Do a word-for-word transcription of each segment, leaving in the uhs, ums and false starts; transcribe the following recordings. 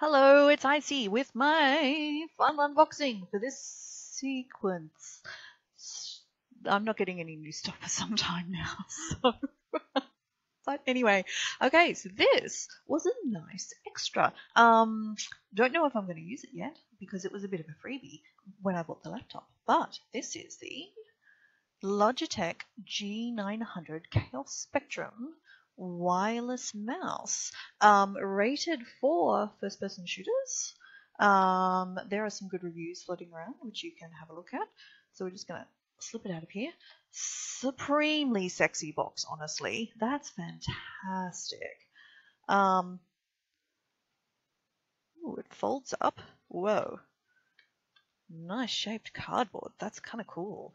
Hello, it's Icy with my fun unboxing for this sequence. I'm not getting any new stuff for some time now, so. But anyway, okay, so this was a nice extra. Um, don't know if I'm going to use it yet because it was a bit of a freebie when I bought the laptop. But this is the Logitech G nine hundred Chaos Spectrum wireless mouse, um, rated for first-person shooters. Um, there are some good reviews floating around, which you can have a look at. So we're just going to slip it out of here. Supremely sexy box, honestly. That's fantastic. Um, ooh, it folds up. Whoa. Nice shaped cardboard. That's kind of cool.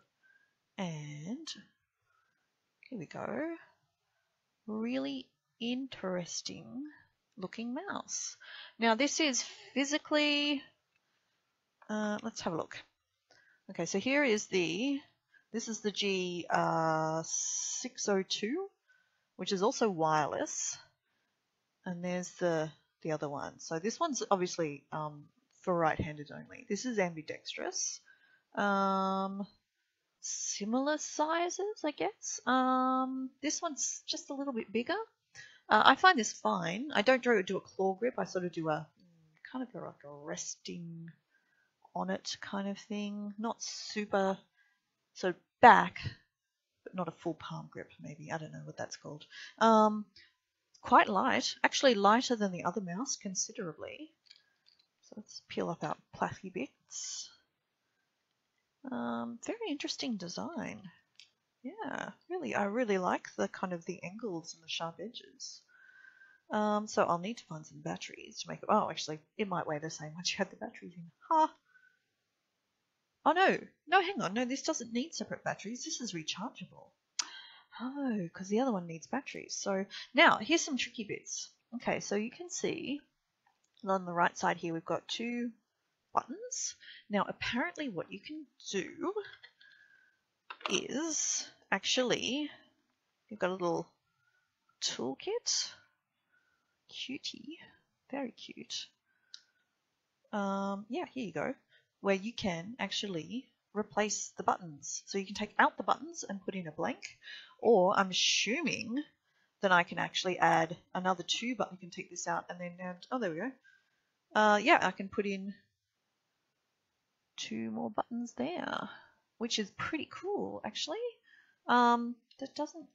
And here we go. Really interesting looking mouse. Now this is physically... Uh, let's have a look. Okay, so here is the... This is the G six oh two, which is also wireless, and there's the the other one. So this one's obviously um, for right-handed only. This is ambidextrous, um, similar sizes, I guess. Um, this one's just a little bit bigger. Uh, I find this fine. I don't do a claw grip. I sort of do a kind of like a resting on it kind of thing. Not super. So back, but not a full palm grip, maybe. I don't know what that's called. Um, quite light, actually lighter than the other mouse considerably. So let's peel off our plastic bits. Um, very interesting design. Yeah, really, I really like the kind of the angles and the sharp edges. Um, so I'll need to find some batteries to make it. Oh, actually, it might weigh the same once you have the batteries in. Ha! Huh. Oh no, no, hang on, no, this doesn't need separate batteries, this is rechargeable. Oh, because the other one needs batteries. So now, here's some tricky bits. Okay, so you can see on the right side here, we've got two buttons. Now, apparently what you can do is actually, you've got a little toolkit, cutie, very cute. Um, yeah, here you go. Where you can actually replace the buttons. So you can take out the buttons and put in a blank, or I'm assuming that I can actually add another two, but I can take this out and then add, oh, there we go. Uh, yeah, I can put in two more buttons there, which is pretty cool, actually. Um, that doesn't,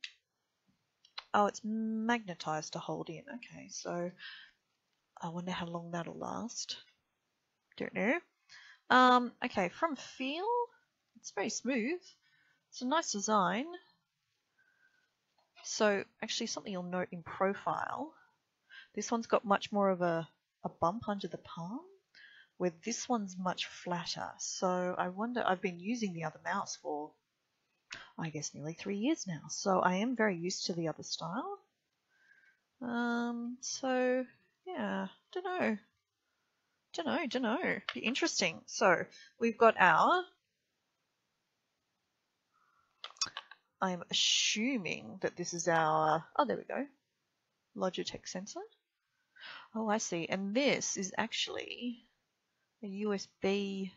oh, it's magnetized to hold in. Okay, so I wonder how long that'll last. Don't know. Um, okay, from feel, it's very smooth. It's a nice design. So actually something you'll note in profile, this one's got much more of a, a bump under the palm, where this one's much flatter. So I wonder, I've been using the other mouse for, I guess, nearly three years now. So I am very used to the other style. Um, so, yeah, don't know. Dunno, dunno. Be interesting. So we've got our, I'm assuming that this is our, oh, there we go, Logitech sensor. Oh, I see. And this is actually a U S B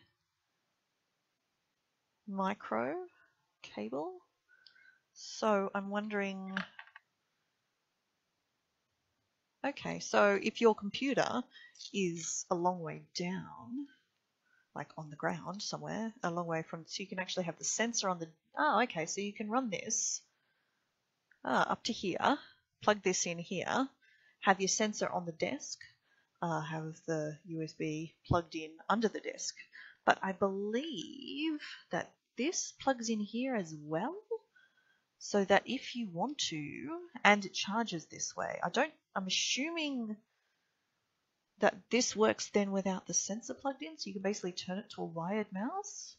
micro cable. So I'm wondering, okay, so if your computer is a long way down, like on the ground somewhere, a long way from, so you can actually have the sensor on the, oh, okay, so you can run this uh, up to here, plug this in here, have your sensor on the desk, uh, have the U S B plugged in under the desk. But I believe that this plugs in here as well, so that if you want to, and it charges this way. I don't, I'm assuming that this works then without the sensor plugged in, so you can basically turn it to a wired mouse.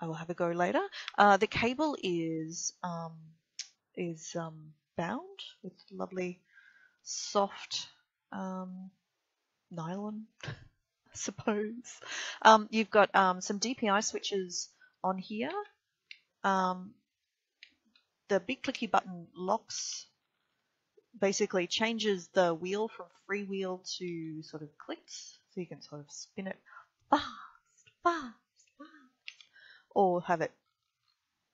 I will have a go later. Uh, the cable is um, is um, bound with lovely soft um, nylon, I suppose. Um, you've got um, some D P I switches on here. Um, The big clicky button locks basically changes the wheel from freewheel to sort of clicks, so you can sort of spin it fast, fast, fast, or have it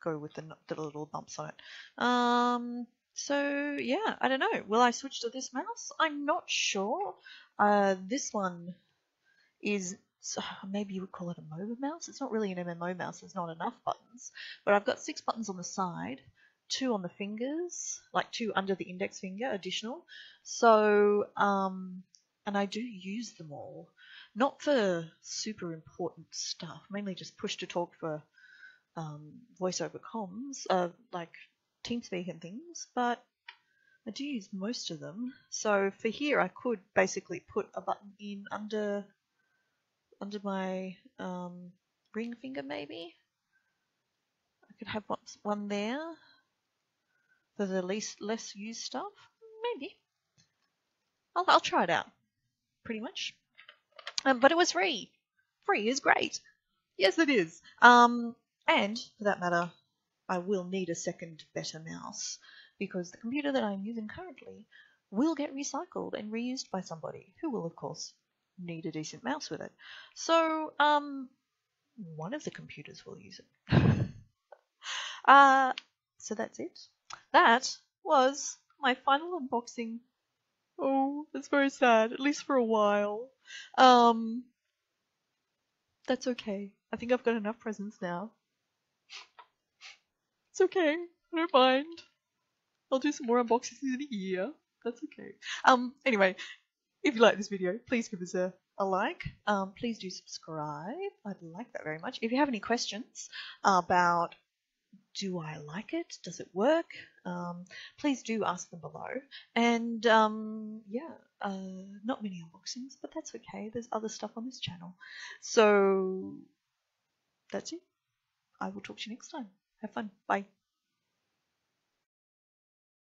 go with the, the little bumps on it. Um, so yeah, I don't know. Will I switch to this mouse? I'm not sure. Uh, this one is, maybe you would call it a MOBA mouse. It's not really an M M O mouse. There's not enough buttons, but I've got six buttons on the side, two on the fingers, like two under the index finger additional. So, um, and I do use them all, not for super important stuff, mainly just push to talk for um, voice over comms, uh, like TeamSpeak and things, but I do use most of them. So for here, I could basically put a button in under under my um, ring finger maybe. I could have one there for the least less used stuff, maybe. I'll, I'll try it out, pretty much. Um, but it was free. Free is great. Yes, it is. Um, and for that matter, I will need a second better mouse, because the computer that I'm using currently will get recycled and reused by somebody who will, of course, need a decent mouse with it. So um, one of the computers will use it. uh, so that's it. That was my final unboxing. Oh, that's very sad, at least for a while. Um, that's okay. I think I've got enough presents now. It's okay, I don't mind. I'll do some more unboxings in a year. That's okay. Um, anyway, if you like this video, please give us a, a like. Um, please do subscribe. I'd like that very much. If you have any questions about, do I like it? Does it work? Um, please do ask them below. And um, yeah, uh, not many unboxings, but that's okay. There's other stuff on this channel. So that's it. I will talk to you next time. Have fun. Bye.